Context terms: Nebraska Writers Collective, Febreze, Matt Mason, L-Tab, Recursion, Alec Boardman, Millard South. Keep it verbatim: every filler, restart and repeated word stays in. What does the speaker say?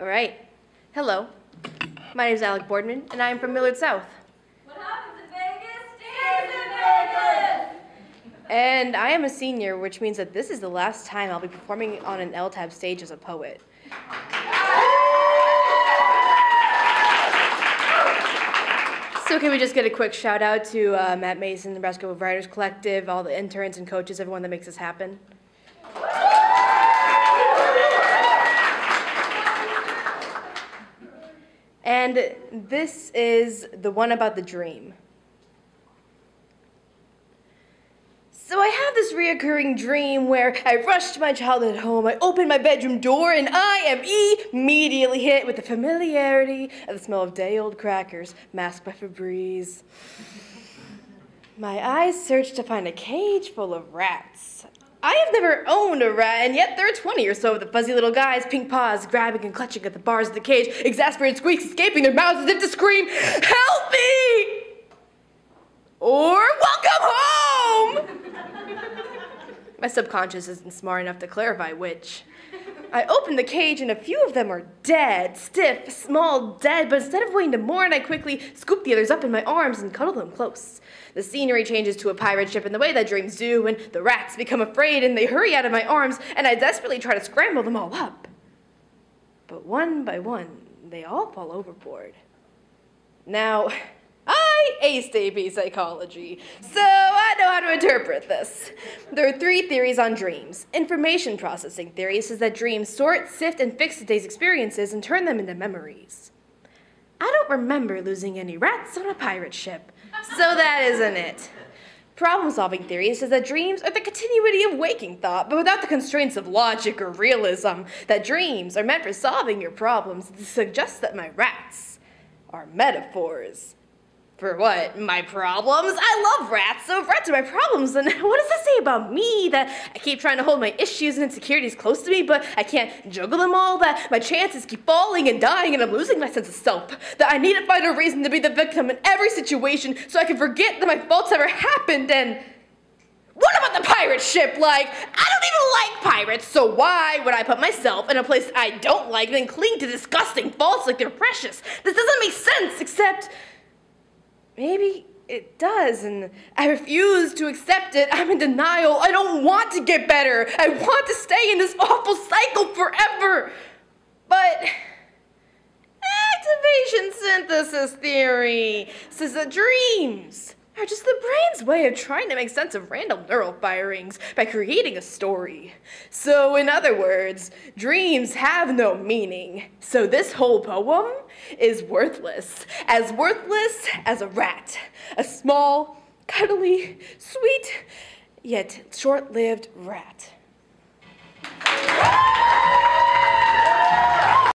All right. Hello. My name is Alec Boardman, and I am from Millard South. What happens in Vegas stays in Vegas! And I am a senior, which means that this is the last time I'll be performing on an L-Tab stage as a poet. So can we just get a quick shout out to uh, Matt Mason, Nebraska Writers Collective, all the interns and coaches, everyone that makes this happen? And this is the one about the dream. So I have this reoccurring dream where I rush to my childhood home, I open my bedroom door, and I am immediately hit with the familiarity of the smell of day-old crackers masked by Febreze. My eyes search to find a cage full of rats. I have never owned a rat, and yet there are twenty or so of the fuzzy little guys, pink paws grabbing and clutching at the bars of the cage, exasperated squeaks escaping their mouths as if to scream, "Help me!" or "Welcome home!" My subconscious isn't smart enough to clarify which. I open the cage, and a few of them are dead, stiff, small, dead, but instead of waiting to mourn, I quickly scoop the others up in my arms and cuddle them close. The scenery changes to a pirate ship in the way that dreams do, and the rats become afraid, and they hurry out of my arms, and I desperately try to scramble them all up. But one by one, they all fall overboard. Now, I aced A B psychology, so I know how to interpret this. There are three theories on dreams. Information processing theory says that dreams sort, sift, and fix the day's experiences and turn them into memories. I don't remember losing any rats on a pirate ship, so that isn't it. Problem-solving theory says that dreams are the continuity of waking thought, but without the constraints of logic or realism, that dreams are meant for solving your problems. It suggests that my rats are metaphors. For what? My problems? I love rats, so if rats are my problems, then what does that say about me? That I keep trying to hold my issues and insecurities close to me, but I can't juggle them all? That my chances keep falling and dying, and I'm losing my sense of self? That I need to find a reason to be the victim in every situation so I can forget that my faults ever happened? And what about the pirate ship? Like, I don't even like pirates, so why would I put myself in a place I don't like and then cling to disgusting faults like they're precious? This doesn't make sense, except maybe it does, and I refuse to accept it. I'm in denial. I don't want to get better. I want to stay in this awful cycle forever. But activation synthesis theory says that dreams are just the brain's way of trying to make sense of random neural firings by creating a story. So in other words, dreams have no meaning. So this whole poem is worthless. As worthless as a rat. A small, cuddly, sweet, yet short-lived rat.